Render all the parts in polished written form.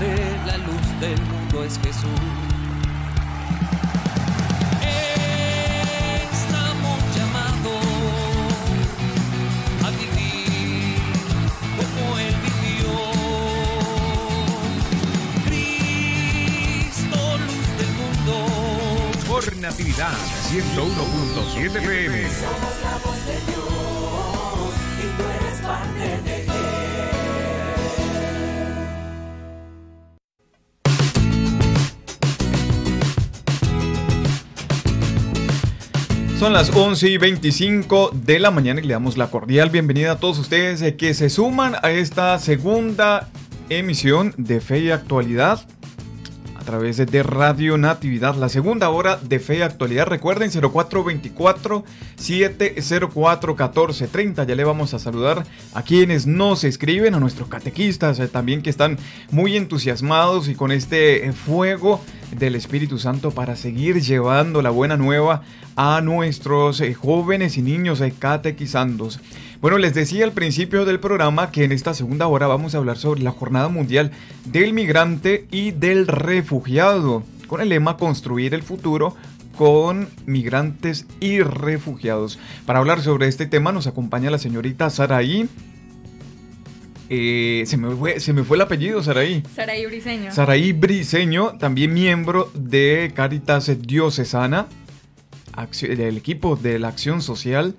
nace, la luz del mundo es Jesús. Natividad 101.7 FM. Somos la voz de Dios y tú eres parte de él. Son las 11:25 de la mañana y le damos la cordial bienvenida a todos ustedes que se suman a esta segunda emisión de Fe y Actualidad a través de Radio Natividad, la segunda hora de Fe y Actualidad. Recuerden 0424-704-1430. Ya le vamos a saludar a quienes nos escriben, a nuestros catequistas también, que están muy entusiasmados y con este fuego del Espíritu Santo para seguir llevando la buena nueva a nuestros jóvenes y niños catequizandos. Bueno, les decía al principio del programa que en esta segunda hora vamos a hablar sobre la Jornada Mundial del Migrante y del Refugiado, con el lema Construir el Futuro con Migrantes y Refugiados. Para hablar sobre este tema nos acompaña la señorita Saraí. Se me fue el apellido, Saraí. Saraí Briceño. Saraí Briceño, también miembro de Caritas Diocesana, del equipo de la Acción Social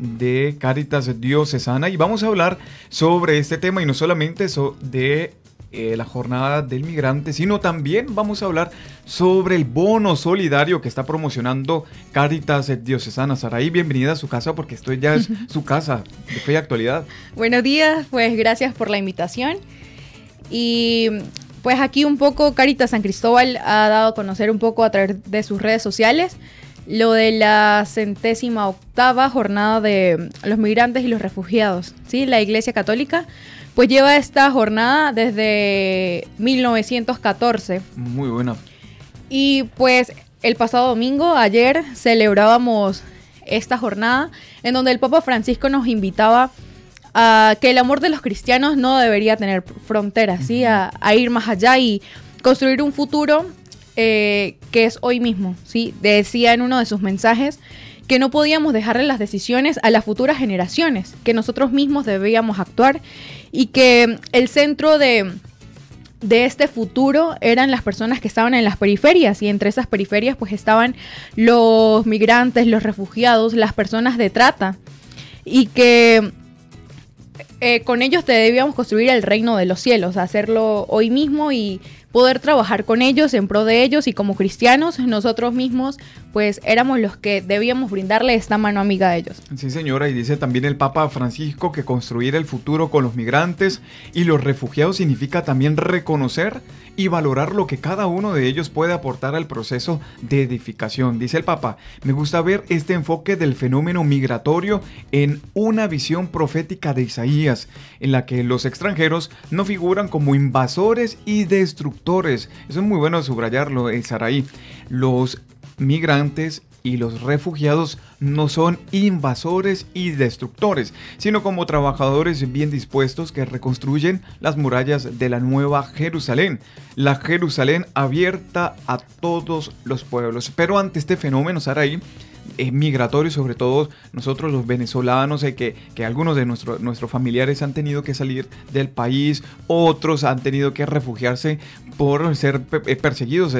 de Caritas Diocesana, y vamos a hablar sobre este tema y no solamente eso de la jornada del migrante, sino también vamos a hablar sobre el bono solidario que está promocionando Caritas Diocesana. Saraí, bienvenida a su casa, porque esto ya es su casa de Fe y Actualidad. Buenos días, pues gracias por la invitación. Y pues aquí un poco Caritas San Cristóbal ha dado a conocer un poco a través de sus redes sociales lo de la 108ª jornada de los migrantes y los refugiados, ¿sí? La Iglesia Católica pues lleva esta jornada desde 1914. Muy buena. Y pues el pasado domingo, ayer, celebrábamos esta jornada en donde el Papa Francisco nos invitaba a que el amor de los cristianos no debería tener fronteras, ¿sí? A ir más allá y construir un futuro que es hoy mismo, ¿sí? Decía en uno de sus mensajes que no podíamos dejarle las decisiones a las futuras generaciones, que nosotros mismos debíamos actuar y que el centro de este futuro eran las personas que estaban en las periferias, y entre esas periferias pues estaban los migrantes, los refugiados, las personas de trata, y que con ellos debíamos construir el reino de los cielos, hacerlo hoy mismo y poder trabajar con ellos, en pro de ellos, y como cristianos nosotros mismos pues éramos los que debíamos brindarle esta mano amiga a ellos. Sí, señora, y dice también el Papa Francisco que construir el futuro con los migrantes y los refugiados significa también reconocer y valorar lo que cada uno de ellos puede aportar al proceso de edificación. Dice el Papa, me gusta ver este enfoque del fenómeno migratorio en una visión profética de Isaías, en la que los extranjeros no figuran como invasores y destructores. Eso es muy bueno subrayarlo, Saraí. Los migrantes y los refugiados no son invasores y destructores, sino como trabajadores bien dispuestos que reconstruyen las murallas de la nueva Jerusalén, la Jerusalén abierta a todos los pueblos. Pero ante este fenómeno, Saraí, migratorios, sobre todo nosotros los venezolanos, que algunos de nuestros familiares han tenido que salir del país, otros han tenido que refugiarse por ser perseguidos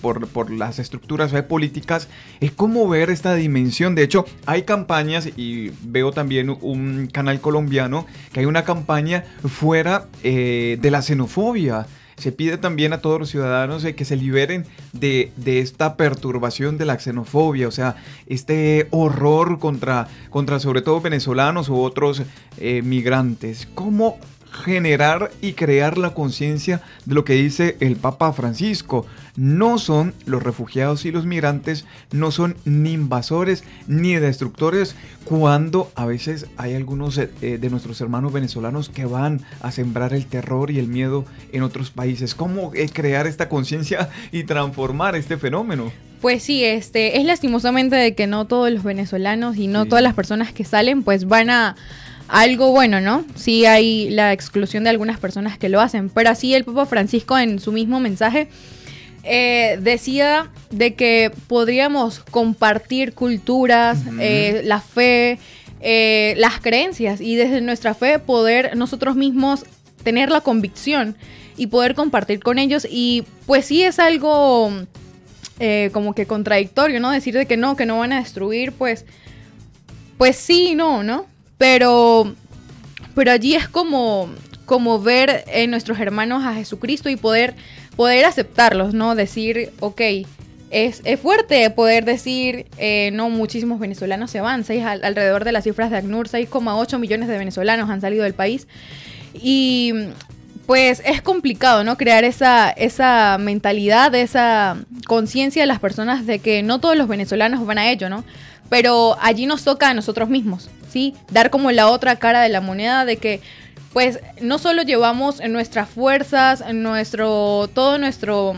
por las estructuras políticas. Es como ver esta dimensión. De hecho, hay campañas, y veo también un canal colombiano que hay una campaña fuera de la xenofobia. Se pide también a todos los ciudadanos que se liberen de esta perturbación de la xenofobia, o sea, este horror contra sobre todo venezolanos u otros migrantes. ¿Cómo generar y crear la conciencia de lo que dice el Papa Francisco? No son los refugiados y los migrantes, no son ni invasores ni destructores, cuando a veces hay algunos de nuestros hermanos venezolanos que van a sembrar el terror y el miedo en otros países. ¿Cómo crear esta conciencia y transformar este fenómeno? Pues sí, es lastimosamente de que no todos los venezolanos y no todas las personas que salen pues van a algo bueno, ¿no? Sí hay la exclusión de algunas personas que lo hacen, pero así el Papa Francisco en su mismo mensaje decía de que podríamos compartir culturas, la fe, las creencias, y desde nuestra fe poder nosotros mismos tener la convicción y poder compartir con ellos. Y pues sí es algo como que contradictorio, ¿no? Decir de que no van a destruir, pues sí, ¿no? Pero allí es como ver en nuestros hermanos a Jesucristo y poder aceptarlos, ¿no? Decir, ok, es fuerte poder decir, no, muchísimos venezolanos se van, alrededor de las cifras de ACNUR, 6,8 millones de venezolanos han salido del país. Y pues es complicado, ¿no? Crear esa mentalidad, esa conciencia de las personas de que no todos los venezolanos van a ello, ¿no? Pero allí nos toca a nosotros mismos, ¿sí? Dar como la otra cara de la moneda de que, pues, no solo llevamos nuestras fuerzas, todo nuestro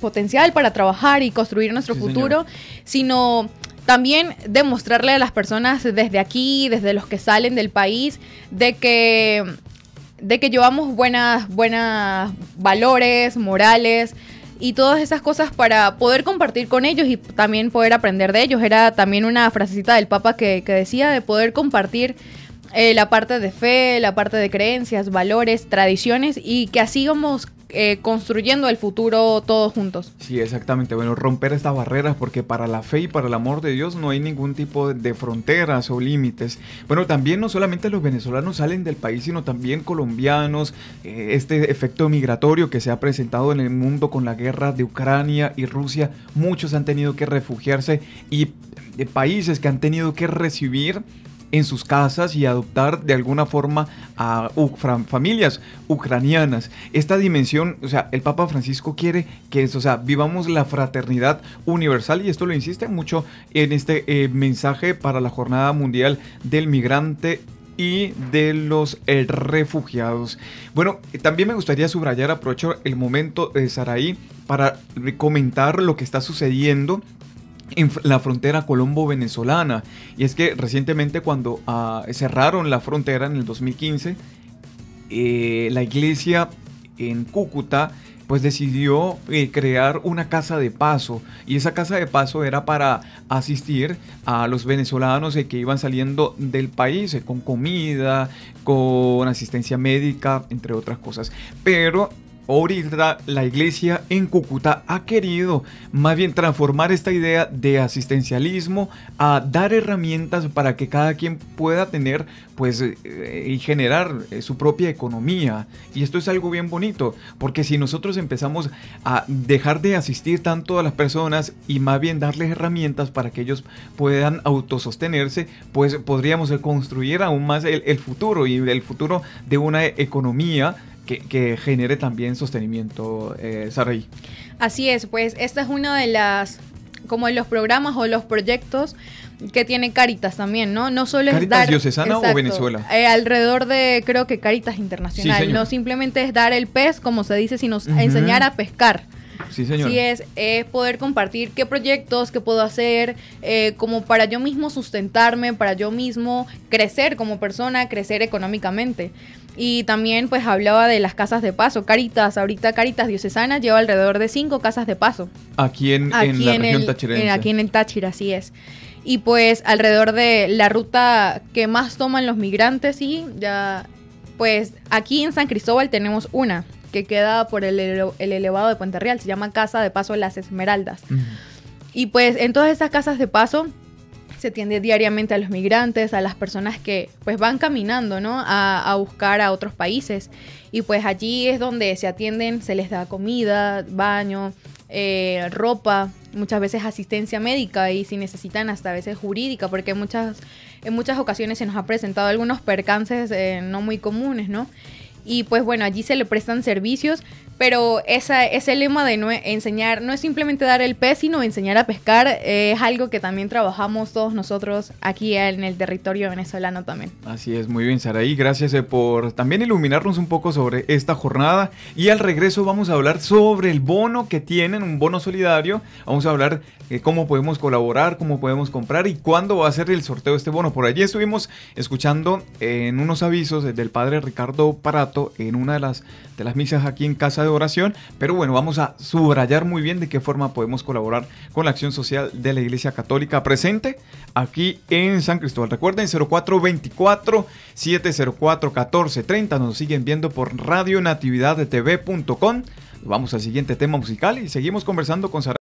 potencial para trabajar y construir nuestro futuro, sino también demostrarle a las personas desde aquí, desde los que salen del país, de que llevamos buenas valores, morales y todas esas cosas para poder compartir con ellos y también poder aprender de ellos. Era también una frasecita del Papa que decía de poder compartir la parte de fe, la parte de creencias, valores, tradiciones, y que así vamos construyendo el futuro todos juntos. Sí, exactamente. Bueno, romper estas barreras, porque para la fe y para el amor de Dios no hay ningún tipo de fronteras o límites. Bueno, también no solamente los venezolanos salen del país, sino también colombianos. Este efecto migratorio que se ha presentado en el mundo con la guerra de Ucrania y Rusia, muchos han tenido que refugiarse, y países que han tenido que recibir en sus casas y adoptar de alguna forma a familias ucranianas. Esta dimensión, o sea, el Papa Francisco quiere que eso, o sea, vivamos la fraternidad universal, y esto lo insiste mucho en este mensaje para la Jornada Mundial del Migrante y de los refugiados. Bueno, también me gustaría subrayar, aprovecho el momento de Saraí para comentar lo que está sucediendo en la frontera colombo-venezolana. Y es que recientemente, cuando cerraron la frontera en el 2015, la iglesia en Cúcuta pues decidió crear una casa de paso, y esa casa de paso era para asistir a los venezolanos que iban saliendo del país, con comida, con asistencia médica, entre otras cosas. Pero ahorita la iglesia en Cúcuta ha querido más bien transformar esta idea de asistencialismo a dar herramientas para que cada quien pueda tener, pues, y generar su propia economía. Y esto es algo bien bonito, porque si nosotros empezamos a dejar de asistir tanto a las personas y más bien darles herramientas para que ellos puedan autosostenerse, pues podríamos construir aún más el futuro, y el futuro de una economía que genere también sostenimiento, Saraí. Así es, pues esta es una de las, como los programas o los proyectos que tiene Caritas también, ¿no? No solo Caritas es dar... Diocesana, exacto, o Venezuela. Alrededor de, creo que Caritas Internacional, sí, no simplemente es dar el pez, como se dice, sino enseñar a pescar. Sí, señor. Sí, es poder compartir qué proyectos, qué puedo hacer, como para yo mismo sustentarme, para yo mismo crecer como persona, crecer económicamente. Y también pues hablaba de las casas de paso. Caritas, ahorita Caritas Diocesana lleva alrededor de 5 casas de paso. Aquí en la región tachirense. Aquí en el Táchira, así es. Y pues alrededor de la ruta que más toman los migrantes, sí, ya pues aquí en San Cristóbal tenemos una que queda por el elevado de Puente Real, se llama Casa de Paso Las Esmeraldas. Y pues en todas esas casas de paso se atiende diariamente a los migrantes, a las personas que pues van caminando, ¿no? A buscar a otros países. Y pues allí es donde se atienden, se les da comida, baño, ropa, muchas veces asistencia médica, y si necesitan hasta a veces jurídica, porque en muchas ocasiones se nos ha presentado algunos percances no muy comunes, ¿no? y pues bueno, allí se le prestan servicios, pero ese lema de enseñar no es simplemente dar el pez, sino enseñar a pescar, es algo que también trabajamos todos nosotros aquí en el territorio venezolano también. Así es, muy bien, Saraí, gracias por también iluminarnos un poco sobre esta jornada, y al regreso vamos a hablar sobre el bono que tienen, un bono solidario, vamos a hablar cómo podemos colaborar, cómo podemos comprar y cuándo va a ser el sorteo de este bono. Por allí estuvimos escuchando en unos avisos del padre Ricardo Parato en una de las misas aquí en Casa de Oración, pero bueno, vamos a subrayar muy bien de qué forma podemos colaborar con la acción social de la Iglesia Católica presente aquí en San Cristóbal. Recuerden, 0424-704-1430, nos siguen viendo por Radio Natividad de TV.com. Vamos al siguiente tema musical y seguimos conversando con Saraí.